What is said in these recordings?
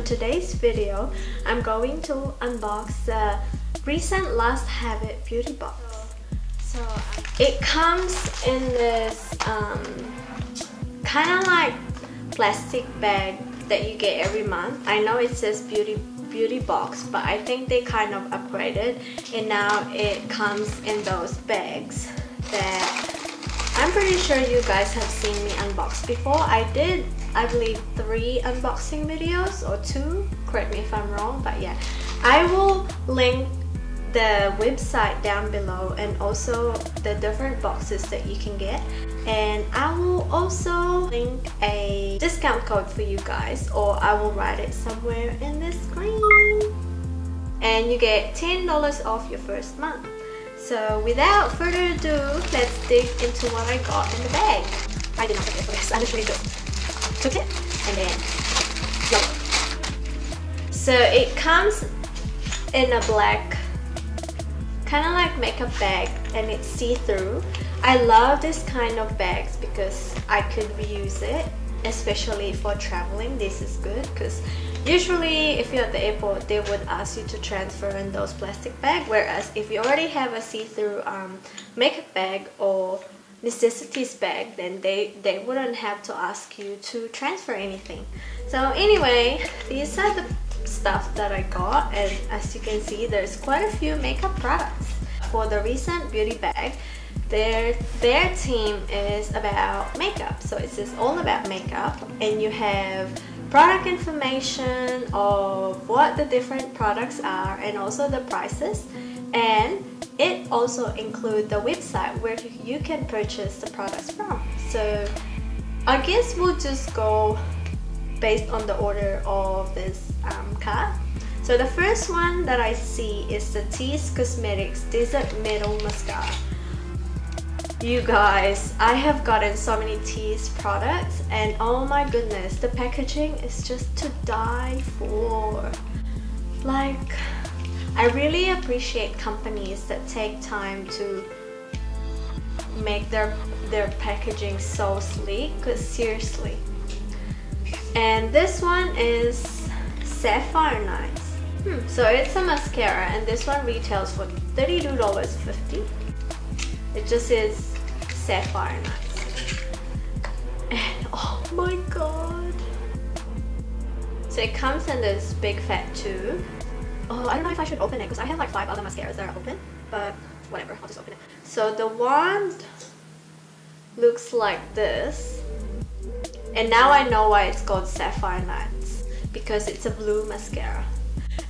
for today's video, I'm going to unbox the recent Lust Have It beauty box. It comes in this kind of like plastic bag that you get every month. I know it says beauty box, but I think they kind of upgraded, and now it comes in those bags that I'm pretty sure you guys have seen me unbox before. I did, I believe, 3 unboxing videos or 2, correct me if I'm wrong, but yeah. I will link the website down below and also the different boxes that you can get, and I will also link a discount code for you guys, or I will write it somewhere in the screen, and you get $10 off your first month. So without further ado, let's dig into what I got in the bag. I did not forget for this, I literally just took it and then yep. So it comes in a black kind of like makeup bag, and it's see-through. I love this kind of bags because I could reuse it, especially for traveling. This is good because usually if you're at the airport, they would ask you to transfer in those plastic bags, whereas if you already have a see-through makeup bag or necessities bag, then they wouldn't have to ask you to transfer anything. So anyway, these are the stuff that I got, and as you can see, there's quite a few makeup products. For the recent beauty bag, their theme is about makeup, so it says all about makeup, and you have product information of what the different products are and also the prices, and it also includes the website where you can purchase the products from. So I guess we'll just go based on the order of this card. So the first one that I see is the TEEZ Cosmetics Desert Metal Mascara. You guys, I have gotten so many TEEZ products, and oh my goodness, the packaging is just to die for. Like, I really appreciate companies that take time to make their packaging so sleek, because seriously. And this one is Sapphire Nights. So it's a mascara, and this one retails for $32.50. It just says Sapphire Nights. And oh my god. So it comes in this big fat tube. Oh, I don't know if I should open it because I have like 5 other mascaras that are open, but whatever, I'll just open it. So the wand looks like this. And now I know why it's called Sapphire Nights, because it's a blue mascara.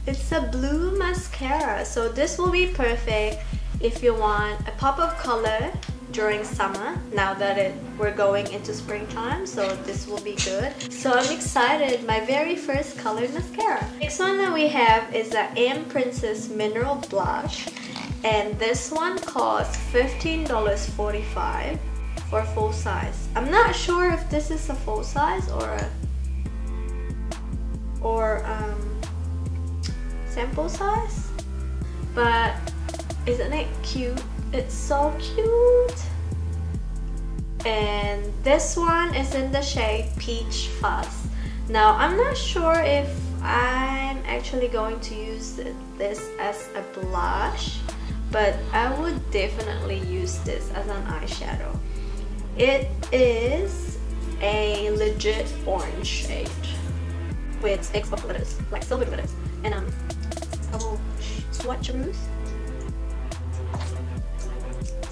It's a blue mascara, so this will be perfect if you want a pop of color during summer, now that we're going into springtime, so this will be good. So I'm excited, my very first colored mascara. Next one that we have is the M Princess Mineral Blush, and this one costs $15.45. for full size. I'm not sure if this is a full size or sample size, but isn't it cute? It's so cute. And this one is in the shade Peach Fuzz. Now I'm not sure if I'm actually going to use this as a blush, but I would definitely use this as an eyeshadow. It is a legit orange shade with 6 of glitters, like silver glitters, and I will swatcheroo.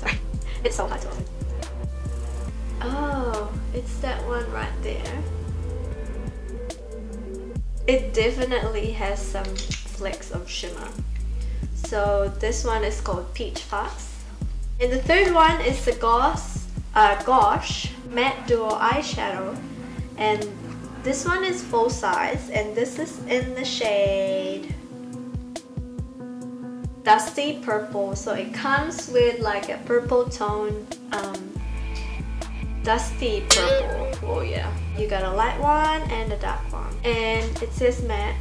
Sorry, it's so hard to open. Oh, it's that one right there. It definitely has some flecks of shimmer. So this one is called Peach Fuzz, and the third one is the Gosh matte duo eyeshadow, and this one is full size, and this is in the shade dusty purple. So it comes with like a purple tone, dusty purple. Oh yeah, you got a light one and a dark one, and it says matte,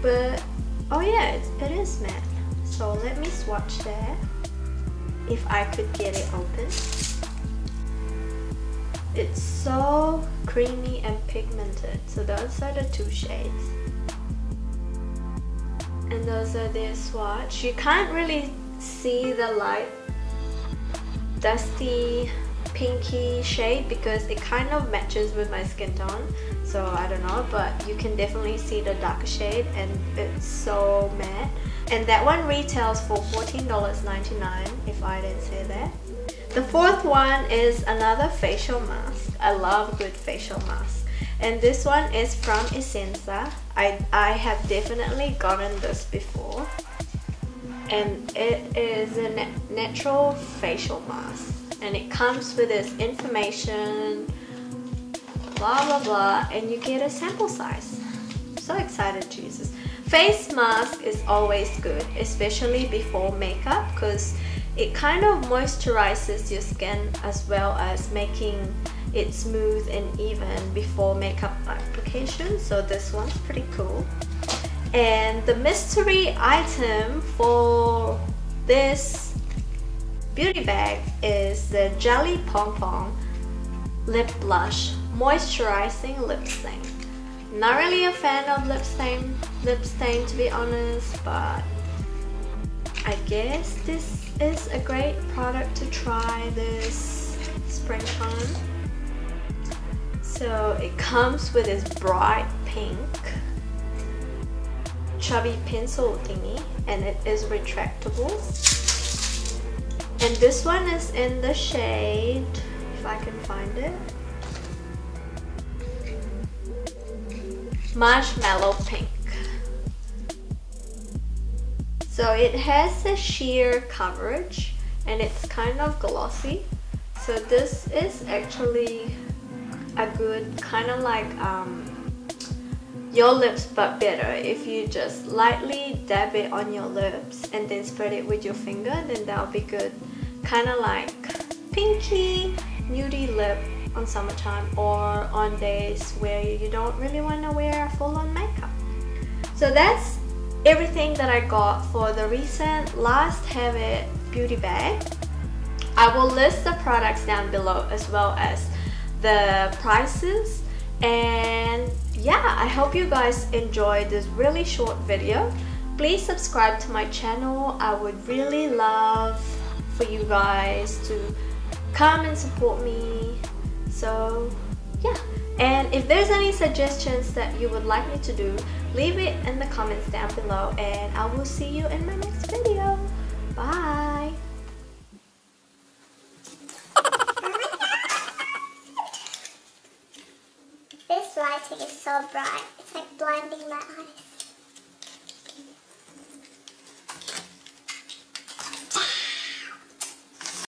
but oh yeah, it is matte. So let me swatch that if I could get it open. It's so creamy and pigmented. So those are the 2 shades. and those are their swatch. You can't really see the light dusty pinky shade because it kind of matches with my skin tone, so I don't know, but you can definitely see the darker shade and it's so matte. And that one retails for $14.99 if I didn't say that. The fourth one is another facial mask. I love good facial masks, and this one is from Essenza. I have definitely gotten this before, and it is a natural facial mask, and it comes with this information, blah blah blah, and you get a sample size. I'm so excited to use this. Face mask is always good, especially before makeup, because it kind of moisturizes your skin as well as making it smooth and even before makeup application. So this one's pretty cool. And the mystery item for this beauty bag is the Jelly Pong Pong Lip Blush Moisturizing Lip Stain. Not really a fan of lip stain to be honest, but I guess this is a great product to try this springtime. So it comes with this bright pink chubby pencil thingy, and it is retractable. And this one is in the shade, if I can find it, Marshmallow Pink. So it has a sheer coverage and it's kind of glossy. So this is actually a good kind of like your lips, but better. If you just lightly dab it on your lips and then spread it with your finger, then that'll be good. Kind of like pinky nudie lip on summertime or on days where you don't really want to wear a full-on makeup. So that's everything that I got for the recent Lust Have It beauty bag. I will list the products down below as well as the prices. And yeah, I hope you guys enjoyed this really short video. Please subscribe to my channel. I would really love for you guys to come and support me. So yeah, and if there's any suggestions that you would like me to do, leave it in the comments down below, and I will see you in my next video. Bye! This lighting is so bright, it's like blinding my eyes.